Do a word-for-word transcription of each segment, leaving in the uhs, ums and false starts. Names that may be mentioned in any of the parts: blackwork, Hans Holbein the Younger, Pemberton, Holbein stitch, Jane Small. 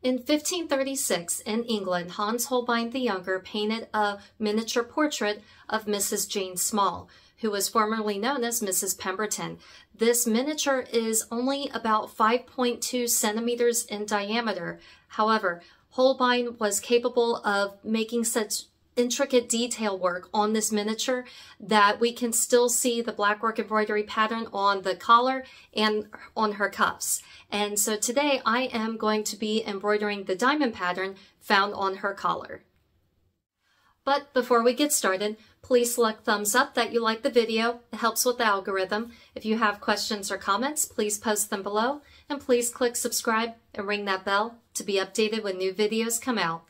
In fifteen thirty-six, in England, Hans Holbein the Younger painted a miniature portrait of Missus Jane Small, who was formerly known as Missus Pemberton. This miniature is only about five point two centimeters in diameter. However, Holbein was capable of making such intricate detail work on this miniature that we can still see the blackwork embroidery pattern on the collar and on her cuffs. And so today I am going to be embroidering the diamond pattern found on her collar. But before we get started, please select thumbs up that you like the video. It helps with the algorithm. If you have questions or comments, please post them below, and please click subscribe and ring that bell to be updated when new videos come out.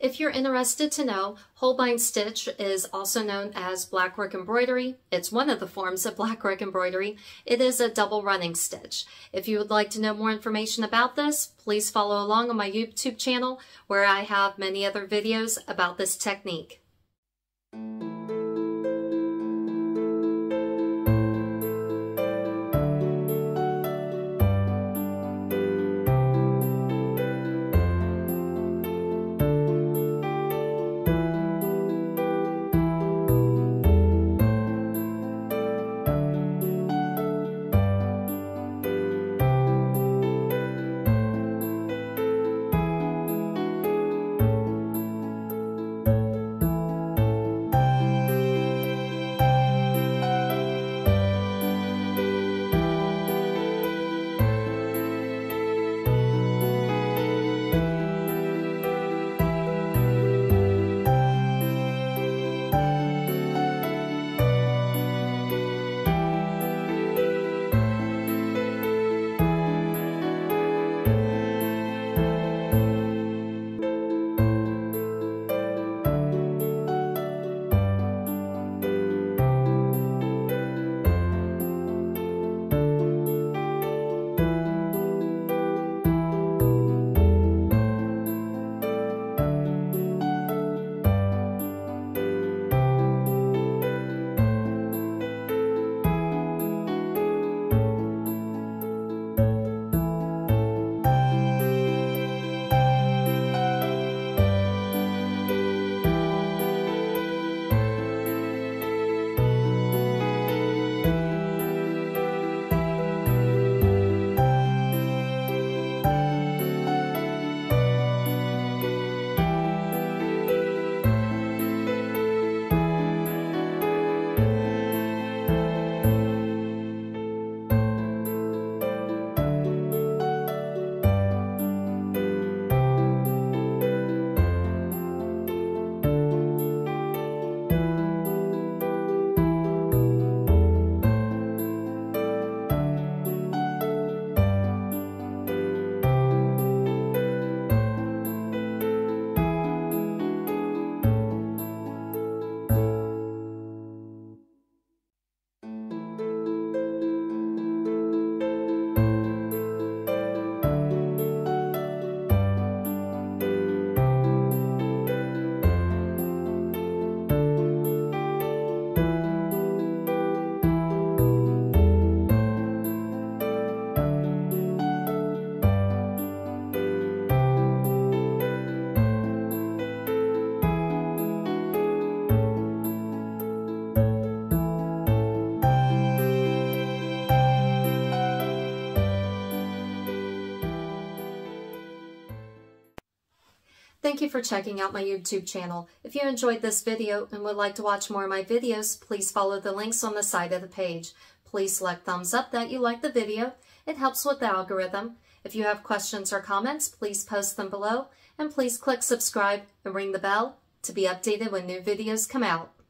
If you're interested to know, Holbein stitch is also known as blackwork embroidery. It's one of the forms of blackwork embroidery. It is a double running stitch. If you would like to know more information about this, please follow along on my YouTube channel where I have many other videos about this technique. Thank you for checking out my YouTube channel. If you enjoyed this video and would like to watch more of my videos, please follow the links on the side of the page. Please select thumbs up that you like the video. It helps with the algorithm. If you have questions or comments, please post them below, and please click subscribe and ring the bell to be updated when new videos come out.